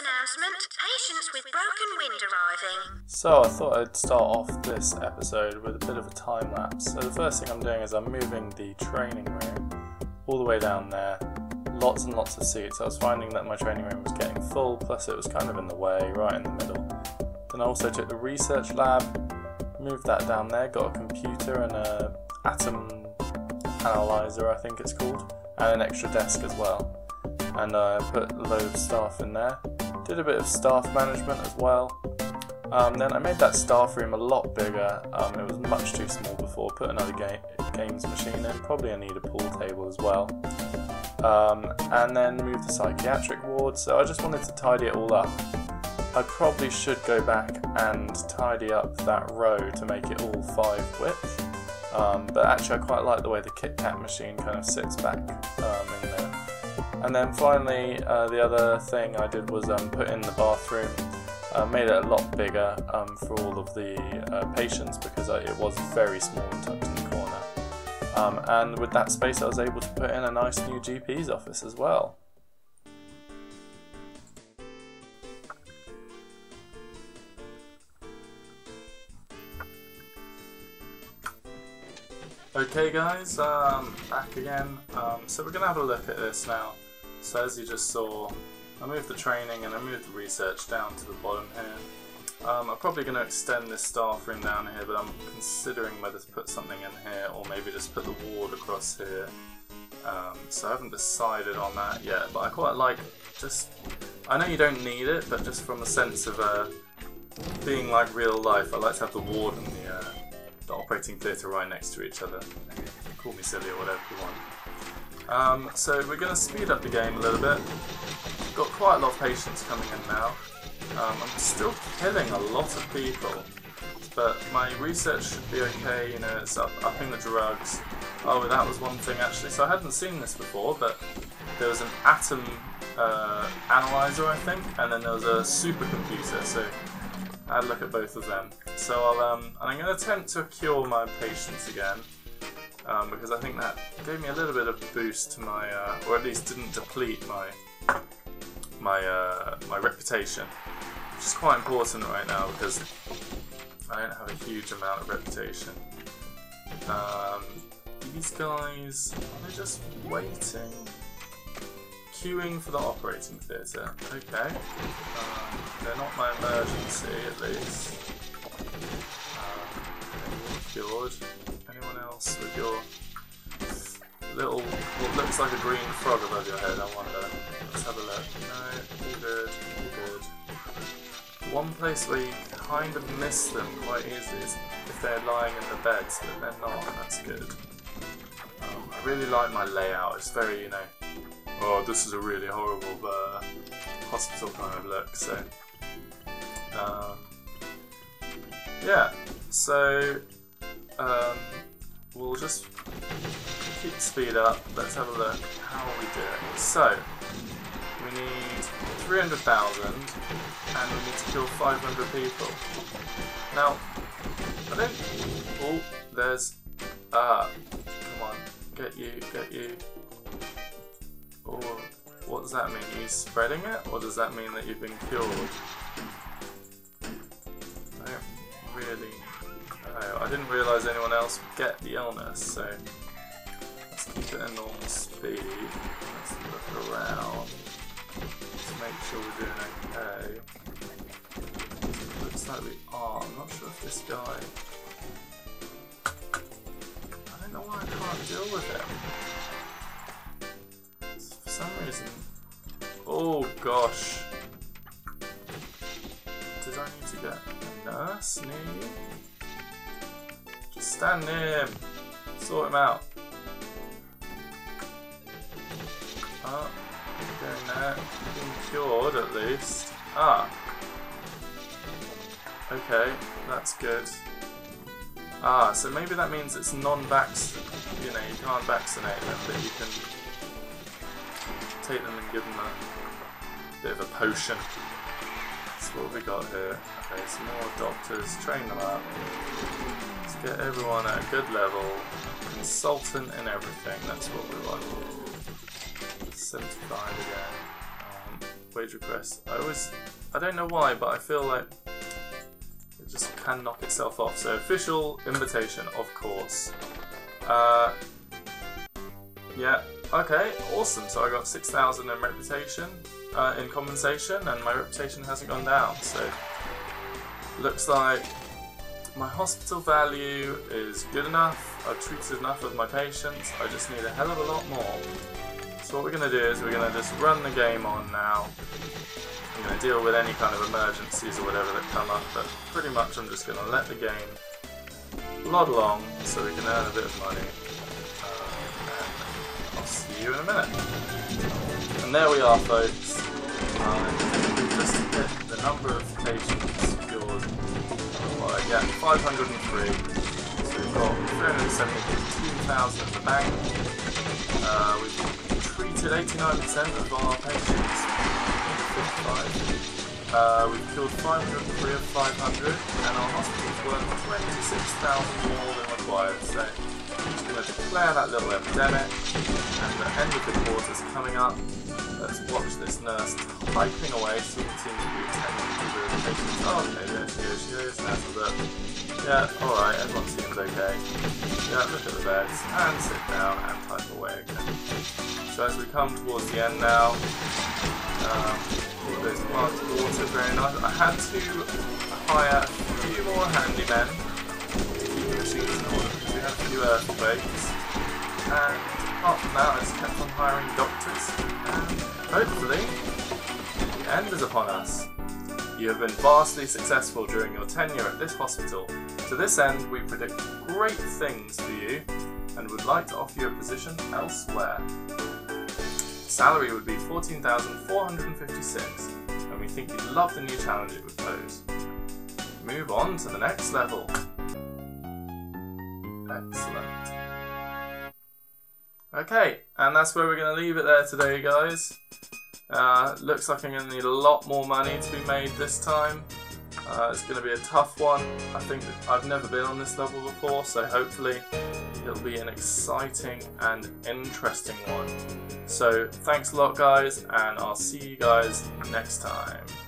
announcement, patients with broken wind arriving. So I thought I'd start off this episode with a bit of a time lapse. So the first thing I'm doing is I'm moving the training room all the way down there. Lots and lots of seats. I was finding that my training room was getting full, plus it was kind of in the way, right in the middle. Then I also took the research lab, moved that down there, got a computer and an atom analyzer, I think it's called, and an extra desk as well. And I put a load of staff in there. Did a bit of staff management as well. Then I made that staff room a lot bigger. It was much too small before. Put another games machine in. Probably I need a pool table as well. And then moved the psychiatric ward. So I just wanted to tidy it all up. I probably should go back and tidy up that row to make it all 5 width. But actually I quite like the way the Kit Kat machine kind of sits back in there. And then finally, the other thing I did was put in the bathroom. Made it a lot bigger for all of the patients because it was very small and tucked in the corner. And with that space I was able to put in a nice new GP's office as well. Okay guys, back again. So we're going to have a look at this now. So as you just saw, I moved the training and I moved the research down to the bottom here. I'm probably going to extend this staff room down here, but I'm considering whether to put something in here or maybe just put the ward across here. So I haven't decided on that yet, but I quite like just... I know you don't need it, but just from the sense of being like real life, I like to have the ward and the operating theatre right next to each other. Call me silly or whatever you want. So we're going to speed up the game a little bit. Got quite a lot of patients coming in now. I'm still killing a lot of people, but my research should be okay. You know, it's upping the drugs. Oh, that was one thing actually. So I hadn't seen this before, but there was an atom analyzer, I think, and then there was a supercomputer. So I had a look at both of them. So I'm going to attempt to cure my patients again. Because I think that gave me a little bit of a boost to my, or at least didn't deplete my reputation, which is quite important right now because I don't have a huge amount of reputation. These guys, they're just waiting, queuing for the operating theatre. Okay, they're not my emergency at least. Cured. Anyone else with your little, what looks like a green frog above your head, I wonder. Let's have a look. No, all good, all good. One place where you kind of miss them quite easily is if they're lying in the beds, but they're not, that's good. I really like my layout, it's very, you know, oh, this is a really horrible hospital kind of look, so. Yeah, so we'll just keep the speed up. Let's have a look how are we doing. So we need 300,000 and we need to kill 500 people. Now I don't... Oh, there's... come on, get you, get you. Oh, what does that mean? Are you spreading it or does that mean that you've been killed? I don't really... Oh, I didn't realise anyone else would get the illness, so... Let's keep it at normal speed. Let's look around. Let's make sure we're doing okay. So it looks like we are. I'm not sure if this guy... I don't know why I can't deal with him. It's for some reason... Oh gosh. Did I need to get a nurse near you? Just stand near him. Sort him out. Oh, going there. Being cured at least. Ah. Okay, that's good. Ah, so maybe that means it's non-vax. You know, you can't vaccinate them, but you can take them and give them a bit of a potion. So what have we got here? Okay, some more doctors. Train them up. Let's get everyone at a good level. Consultant and everything. That's what we want. 75 again. wage requests. I don't know why, but I feel like it just can knock itself off. So official invitation, of course. Yeah, okay, awesome. So I got 6,000 in reputation, in compensation, and my reputation hasn't gone down. So looks like my hospital value is good enough. I've treated enough of my patients. I just need a hell of a lot more. So what we're going to do is we're going to just run the game on now. I'm going to deal with any kind of emergencies or whatever that come up, but pretty much I'm just going to let the game plod along so we can earn a bit of money. And I'll see you in a minute. And there we are, folks. We've just hit the number of patients cured. Yeah, 503. So we've got 372,000 in the bank. We've treated 89% of our patients. 55. We've killed 503 of 500, and our hospitals worth 26,000 more than required. So we're just going to declare that little epidemic, and the end of the quarter is coming up. Let's watch this nurse typing away. She seems to be technically doing the patients. Oh, okay, there she is. She is nurse with her. Yeah, alright, everyone seems okay. Yeah, look at the beds. And sit down and type away again. So as we come towards the end now, all those plants are also very nice. I had to hire a few more handymen to keep the machines in order because we had a few earthquakes. And apart from that, I just kept on hiring doctors, and hopefully, the end is upon us. You have been vastly successful during your tenure at this hospital. To this end, we predict great things for you, and would like to offer you a position elsewhere. Salary would be 14,456, and we think you'd love the new challenge it would pose. Move on to the next level. Excellent. Okay, and that's where we're going to leave it there today, guys. Looks like I'm going to need a lot more money to be made this time. It's going to be a tough one. I think that I've never been on this level before, so hopefully it'll be an exciting and interesting one. So thanks a lot, guys, and I'll see you guys next time.